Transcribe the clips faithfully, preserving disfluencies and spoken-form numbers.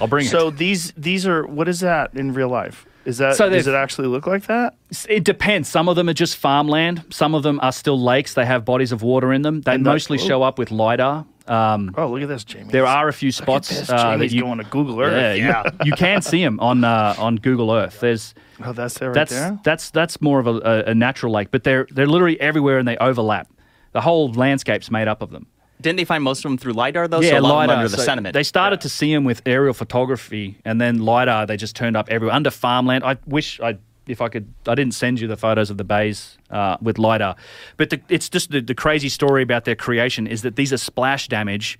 I'll bring so it. So these these are, what is that in real life? Is that, so does it actually look like that? It depends. Some of them are just farmland. Some of them are still lakes. They have bodies of water in them. They and mostly that, show up with LiDAR. Um, oh, look at this, Jamie. There are a few spots. Look at this. Uh, that you go on to Google Earth. Yeah, yeah. You, you can see them on uh, on Google Earth. There's oh, that's there right that's, there. That's that's more of a, a natural lake, but they're they're literally everywhere and they overlap. The whole landscape's made up of them. Didn't they find most of them through LiDAR though? Yeah, so a lot LiDAR, of them under the so sediment. They started yeah. to see them with aerial photography, and then LiDAR they just turned up everywhere under farmland. I wish I. If I could, I didn't send you the photos of the bays uh, with LiDAR. But the, it's just the, the crazy story about their creation is that these are splash damage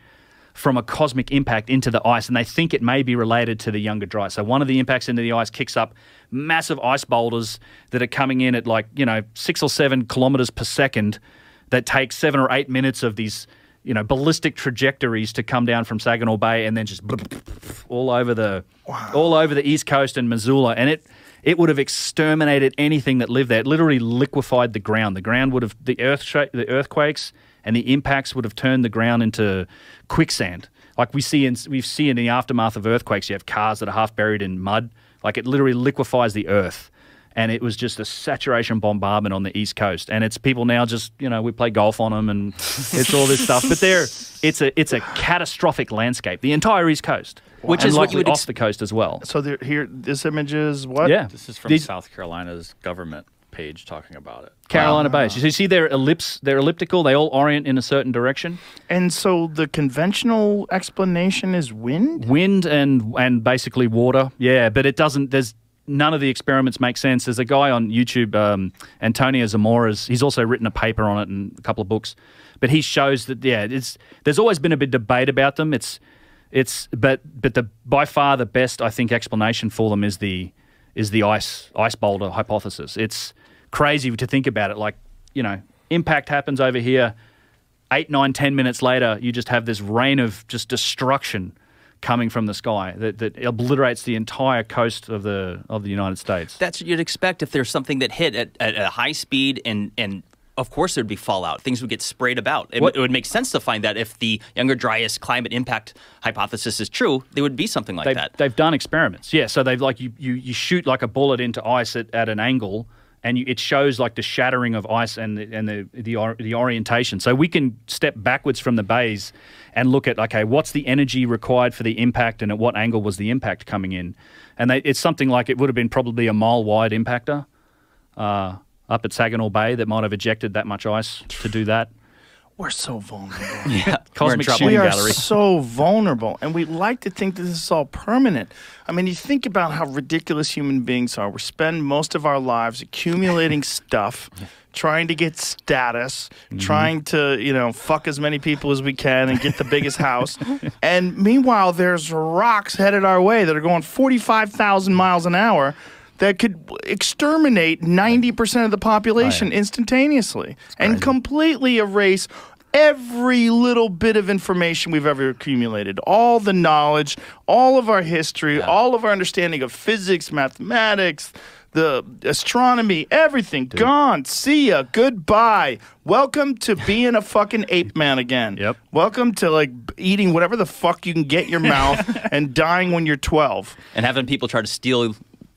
from a cosmic impact into the ice, and they think it may be related to the Younger Dryas. So one of the impacts into the ice kicks up massive ice boulders that are coming in at like, you know, six or seven kilometers per second that take seven or eight minutes of these, you know, ballistic trajectories to come down from Saginaw Bay and then just all over the, wow. all over the East Coast and Missoula. And it... It would have exterminated anything that lived there. It literally liquefied the ground. The ground would have, the earth the earthquakes and the impacts would have turned the ground into quicksand. Like we see in, we see in the aftermath of earthquakes, you have cars that are half buried in mud. Like it literally liquefies the earth. And it was just a saturation bombardment on the East Coast. And it's people now just, you know, we play golf on them and it's all this stuff. But they're, it's a it's a catastrophic landscape, the entire East Coast. Wow. Which and is what you would off the coast as well. So there, here, this image is what? Yeah. This is from These, South Carolina's government page talking about it. Carolina wow. Bay. So you see their ellipse, they're elliptical. They all orient in a certain direction. And so the conventional explanation is wind? Wind and, and basically water. Yeah, but it doesn't, there's... None of the experiments make sense. There's a guy on YouTube, um, Antonio Zamora's. He's also written a paper on it and a couple of books, but he shows that yeah, it's there's always been a bit of debate about them. It's it's but but the by far the best I think explanation for them is the is the ice ice boulder hypothesis. It's crazy to think about it. Like you know, impact happens over here. Eight, nine, ten minutes later, you just have this rain of just destruction coming from the sky that, that obliterates the entire coast of the of the United States. That's what you'd expect if there's something that hit at, at a high speed, and and of course there'd be fallout. Things would get sprayed about. It, it would make sense to find that if the Younger Dryas climate impact hypothesis is true, there would be something like they've, that. They've done experiments, yeah. So they've like you you you shoot like a bullet into ice at, at an angle, and you, it shows like the shattering of ice and the, and the the, or, the orientation. So we can step backwards from the bays and look at, okay, what's the energy required for the impact and at what angle was the impact coming in? And they, it's something like it would have been probably a mile-wide impactor uh, up at Saginaw Bay that might have ejected that much ice to do that. We're so vulnerable. Yeah, cosmic shooting gallery. We are so vulnerable, and we like to think that this is all permanent. I mean, you think about how ridiculous human beings are. We spend most of our lives accumulating stuff, trying to get status, mm-hmm. trying to, you know, fuck as many people as we can and get the biggest house. And meanwhile, there's rocks headed our way that are going forty-five thousand miles an hour that could exterminate ninety percent of the population oh, yeah. instantaneously and completely erase every little bit of information we've ever accumulated, all the knowledge, all of our history, yeah. all of our understanding of physics, mathematics, the astronomy, everything. Dude. Gone. See ya. Goodbye. Welcome to being a fucking ape man again. Yep. Welcome to like eating whatever the fuck you can get in your mouth and dying when you're twelve. And having people try to steal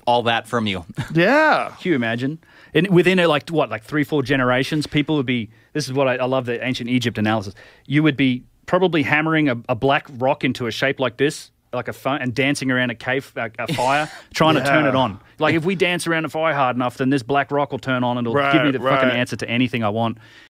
all that from you. Yeah. Can you imagine? And within, like, what, like three, four generations, people would be, this is what I, I love the ancient Egypt analysis, you would be probably hammering a, a black rock into a shape like this, like a phone, and dancing around a cave, a, a fire, trying yeah. to turn it on. Like, if we dance around a fire hard enough, then this black rock will turn on and it'll right, give me the right. fucking answer to anything I want.